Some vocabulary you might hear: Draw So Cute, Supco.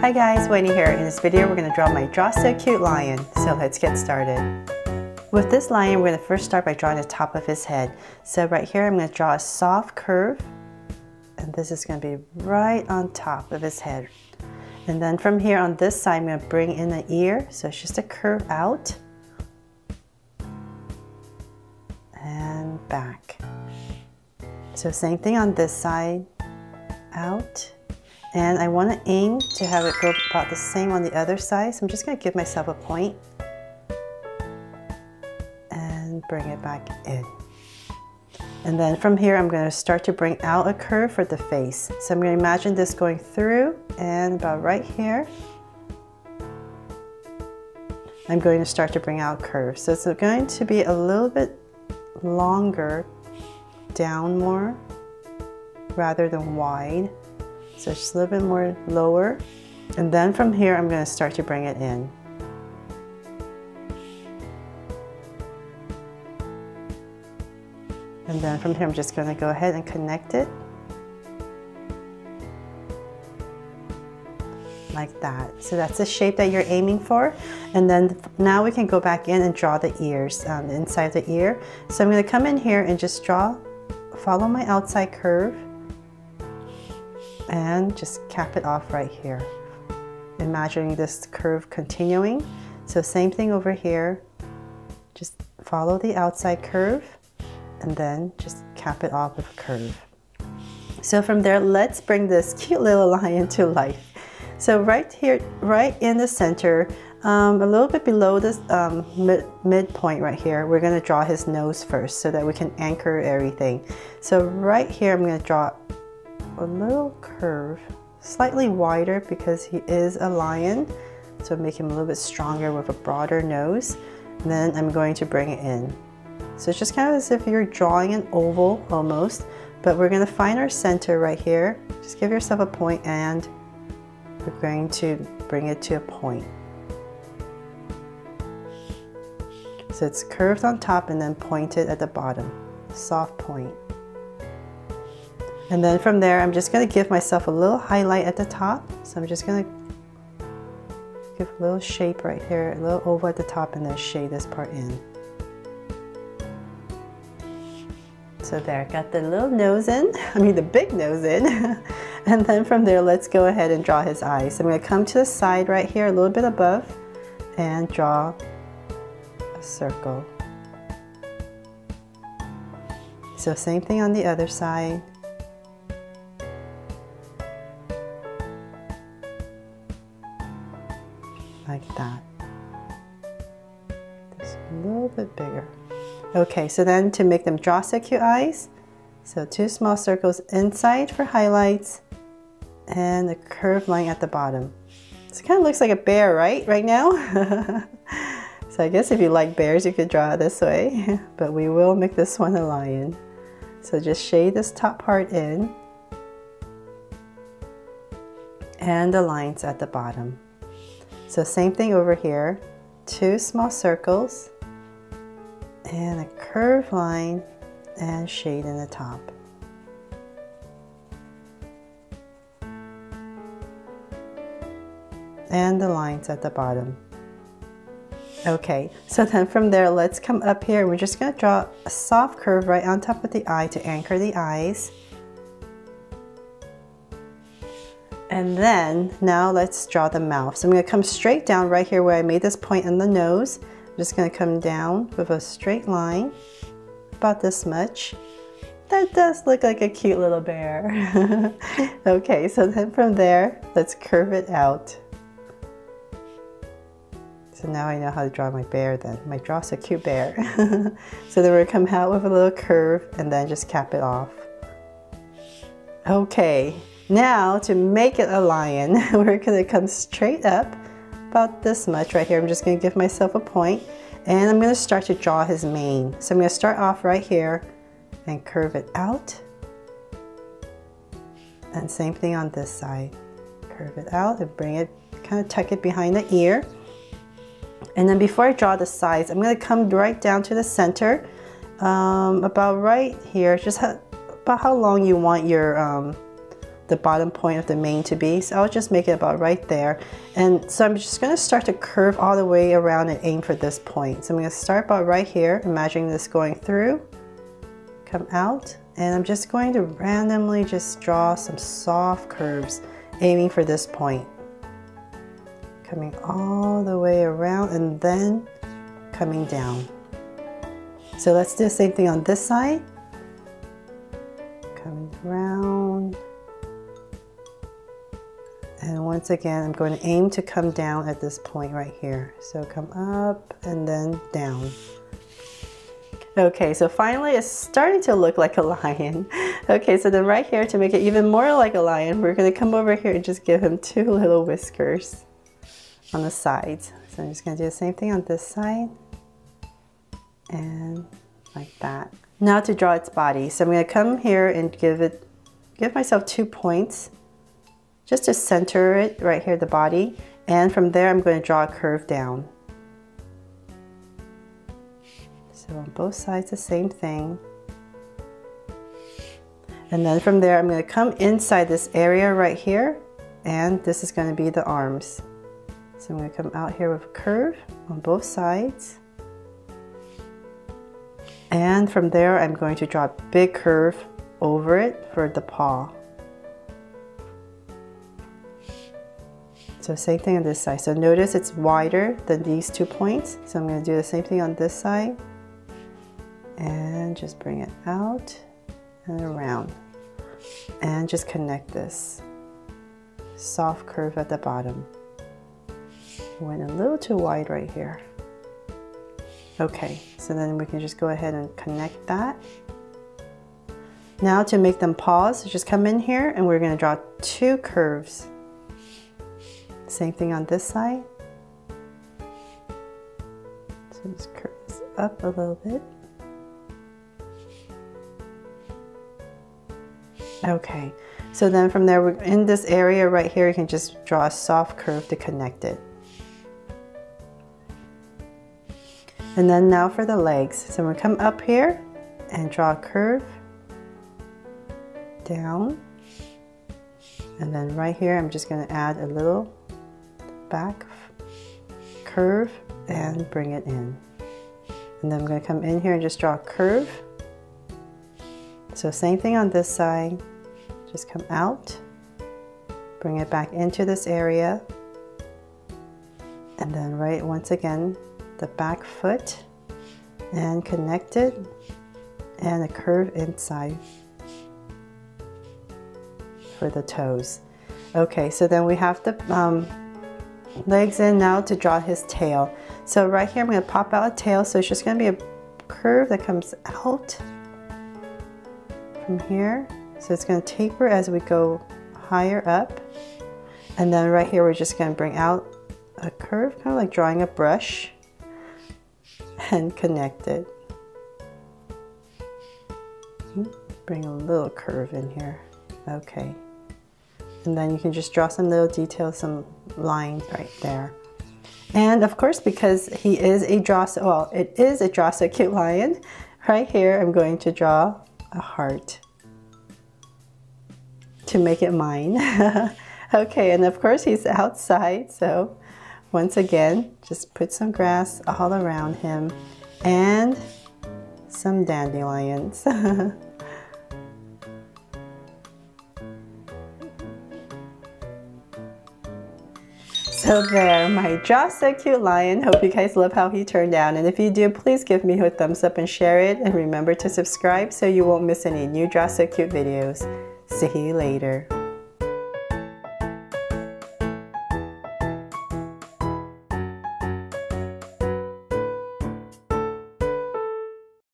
Hi guys, Wayne here. In this video we're going to draw my Draw So Cute lion, so let's get started. With this lion we're going to first start by drawing the top of his head. So right here I'm going to draw a soft curve, and this is going to be right on top of his head. And then from here on this side I'm going to bring in the ear, so it's just a curve out and back. So same thing on this side, out. And I want to aim to have it go about the same on the other side, so I'm just going to give myself a point and bring it back in. And then from here I'm going to start to bring out a curve for the face. So I'm going to imagine this going through and about right here I'm going to start to bring out curves. So it's going to be a little bit longer, down more rather than wide. So just a little bit more lower, and then from here I'm going to start to bring it in. And then from here I'm just going to go ahead and connect it like that. So that's the shape that you're aiming for. And then now we can go back in and draw the ears, the inside of the ear. So I'm going to come in here and just draw, follow my outside curve, and just cap it off right here, imagining this curve continuing. So same thing over here, just follow the outside curve and then just cap it off with a curve. So from there, let's bring this cute little lion to life. So right here, right in the center, a little bit below this midpoint right here, we're going to draw his nose first so that we can anchor everything. So right here I'm going to draw a little curve, slightly wider because he is a lion, so make him a little bit stronger with a broader nose. And then I'm going to bring it in. So it's just kind of as if you're drawing an oval almost, but we're going to find our center right here. Just give yourself a point and we're going to bring it to a point. So it's curved on top and then pointed at the bottom, soft point. And then from there, I'm just going to give myself a little highlight at the top. So I'm just going to give a little shape right here, a little oval at the top, and then shade this part in. So there, got the little nose in, I mean the big nose in. And then from there, let's go ahead and draw his eyes. So I'm going to come to the side right here, a little bit above, and draw a circle. So same thing on the other side. Like that, just a little bit bigger. Okay, so then to make them draw so cute eyes, so two small circles inside for highlights and a curved line at the bottom. This kind of looks like a bear right now. So I guess if you like bears you could draw it this way, but we will make this one a lion. So just shade this top part in and the lines at the bottom. So same thing over here, two small circles and a curved line and shade in the top. And the lines at the bottom. Okay, so then from there, let's come up here. We're just going to draw a soft curve right on top of the eye to anchor the eyes. And then, now let's draw the mouth. So I'm going to come straight down right here where I made this point in the nose. I'm just going to come down with a straight line, about this much. That does look like a cute little bear. Okay, so then from there, let's curve it out. So now I know how to draw my bear then. My Draw So Cute bear. So then we're going to come out with a little curve and then just cap it off. Okay. Now, to make it a lion, we're going to come straight up, about this much right here. I'm just going to give myself a point, and I'm going to start to draw his mane. So I'm going to start off right here and curve it out. And same thing on this side. Curve it out and bring it, kind of tuck it behind the ear. And then before I draw the sides, I'm going to come right down to the center, about right here, just about how long you want your the bottom point of the mane to be. So I'll just make it about right there. And so I'm just gonna start to curve all the way around and aim for this point. So I'm gonna start about right here, imagining this going through, come out, and I'm just going to randomly just draw some soft curves, aiming for this point. Coming all the way around and then coming down. So let's do the same thing on this side. Coming around. And once again, I'm going to aim to come down at this point right here. So come up and then down. Okay, so finally it's starting to look like a lion. Okay, so then right here, to make it even more like a lion, we're going to come over here and just give him two little whiskers on the sides. So I'm just going to do the same thing on this side. And like that. Now to draw its body. So I'm going to come here and give myself 2 points just to center it right here, the body. And from there, I'm going to draw a curve down. So on both sides, the same thing. And then from there, I'm going to come inside this area right here. And this is going to be the arms. So I'm going to come out here with a curve on both sides. And from there, I'm going to draw a big curve over it for the paw. So same thing on this side. So notice it's wider than these 2 points. So I'm going to do the same thing on this side. And just bring it out and around. And just connect this soft curve at the bottom. Went a little too wide right here. Okay, so then we can just go ahead and connect that. Now to make them pause, just come in here and we're going to draw 2 curves. Same thing on this side. So just curve this up a little bit. Okay, so then from there, we're in this area right here, you can just draw a soft curve to connect it. And then now for the legs. So we're gonna come up here and draw a curve down. And then right here, I'm just gonna add a little back curve and bring it in. And then I'm gonna come in here and just draw a curve. So same thing on this side. Just come out, bring it back into this area. And then right once again, the back foot and connect it and a curve inside for the toes. Okay, so then we have the legs in now to draw his tail. So right here, I'm going to pop out a tail. So it's just going to be a curve that comes out from here. So it's going to taper as we go higher up. And then right here, we're just going to bring out a curve, kind of like drawing a brush. And connect it. Bring a little curve in here. Okay. And then you can just draw some little details, some lines right there. And of course, because he is a Draw So Cute lion, right here I'm going to draw a heart to make it mine. Okay, and of course he's outside, so once again, just put some grass all around him and some dandelions. So there, my Draw So Cute lion. Hope you guys love how he turned out. And if you do, please give me a thumbs up and share it. And remember to subscribe so you won't miss any new Draw So Cute videos. See you later.